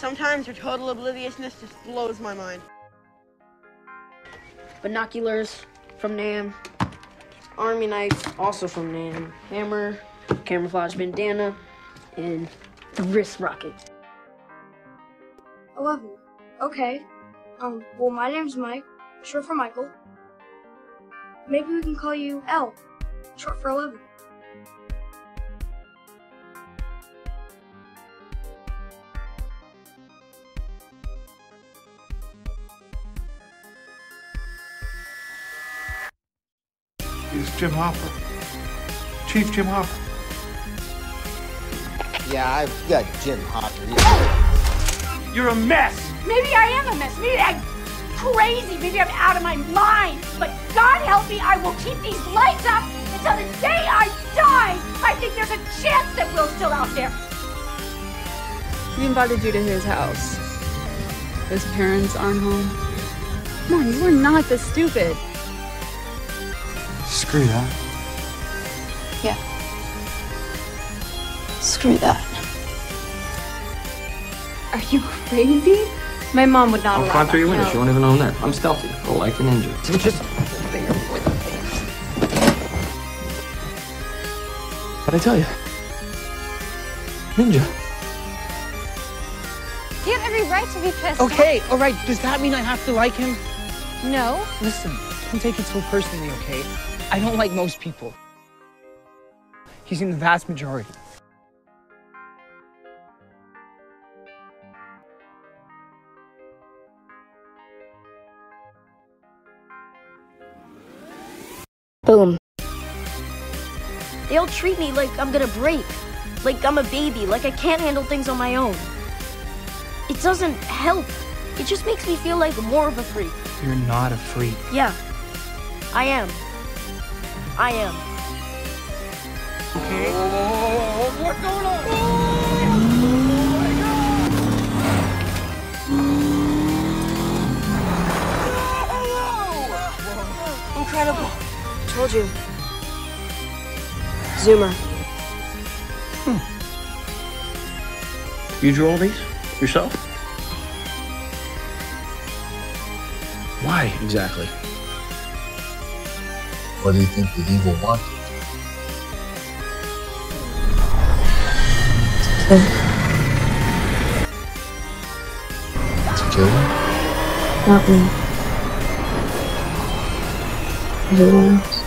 Sometimes your total obliviousness just blows my mind. Binoculars from NAM. Army knife, also from NAM. Hammer, camouflage bandana, and the wrist rocket. 11. Okay. Well, my name's Mike, short for Michael. Maybe we can call you L, short for 11. It's Jim Hopper. Chief Jim Hopper. Yeah, I've got Jim Hopper. Yeah. You're a mess! Maybe I am a mess. Maybe I'm crazy. Maybe I'm out of my mind. But God help me, I will keep these lights up until the day I die. I think there's a chance that Will's still out there. He invited you to his house. His parents aren't home. Come on, you are not this stupid. Screw that. Yeah. Screw that. Are you crazy? My mom would not allow that. I'll climb through your window. She won't even own that. I'm stealthy. Go like a ninja. I'm just there with a thing. What'd I tell you? Ninja. You have every right to be pissed. Okay, all right. Does that mean I have to like him? No. Listen, don't take it so personally, okay? I don't like most people. He's in the vast majority. Boom. They'll treat me like I'm gonna break, like I'm a baby, like I can't handle things on my own. It doesn't help. It just makes me feel like more of a freak. You're not a freak. Yeah, I am. I am. Okay. Whoa. What's going on? Oh my God! No! Incredible. Told you. Zoomer. You drew all these? Yourself? Why, exactly? What do you think the evil wanted? To kill him? Not me. Everyone else.